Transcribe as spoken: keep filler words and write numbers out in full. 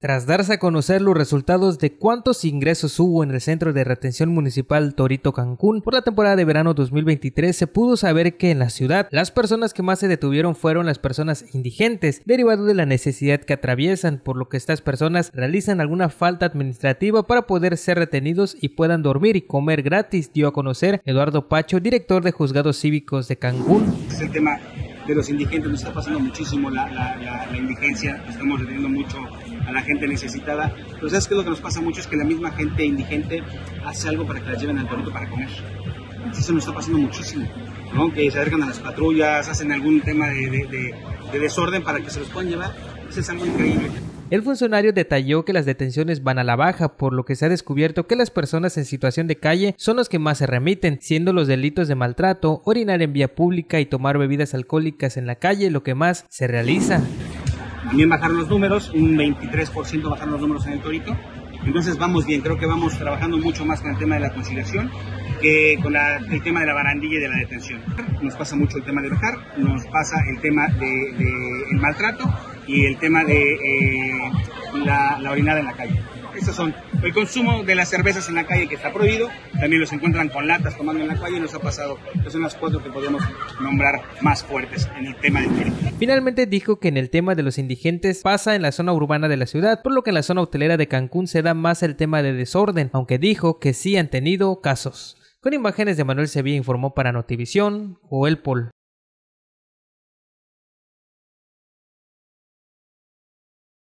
Tras darse a conocer los resultados de cuántos ingresos hubo en el Centro de Retención Municipal Torito Cancún por la temporada de verano dos mil veintitrés, se pudo saber que en la ciudad las personas que más se detuvieron fueron las personas indigentes, derivado de la necesidad que atraviesan, por lo que estas personas realizan alguna falta administrativa para poder ser retenidos y puedan dormir y comer gratis, dio a conocer Eduardo Pacho, director de Juzgados Cívicos de Cancún. Es el tema de los indigentes, nos está pasando muchísimo la, la, la, la indigencia, estamos reteniendo mucho a la gente necesitada, pero ¿sabes qué es lo que nos pasa mucho? Es que la misma gente indigente hace algo para que las lleven al torito para comer. Entonces eso nos está pasando muchísimo, ¿no? Que se acercan a las patrullas, hacen algún tema de, de, de, de desorden para que se los puedan llevar. Eso es algo increíble. El funcionario detalló que las detenciones van a la baja, por lo que se ha descubierto que las personas en situación de calle son los que más se remiten, siendo los delitos de maltrato, orinar en vía pública y tomar bebidas alcohólicas en la calle lo que más se realiza. También bajaron los números, un veintitrés por ciento bajaron los números en el torito. Entonces vamos bien, creo que vamos trabajando mucho más con el tema de la conciliación que con la, el tema de la barandilla y de la detención. Nos pasa mucho el tema de bajar, nos pasa el tema del de, de, maltrato y el tema de eh, la, la orinada en la calle. Estos son el consumo de las cervezas en la calle, que está prohibido, también los encuentran con latas tomando en la calle y nos ha pasado. Estas son las cuatro que podemos nombrar más fuertes en el tema del torito. Finalmente dijo que en el tema de los indigentes pasa en la zona urbana de la ciudad, por lo que en la zona hotelera de Cancún se da más el tema de desorden, aunque dijo que sí han tenido casos. Con imágenes de Manuel Sevilla, informó para Notivisión, o El Pol.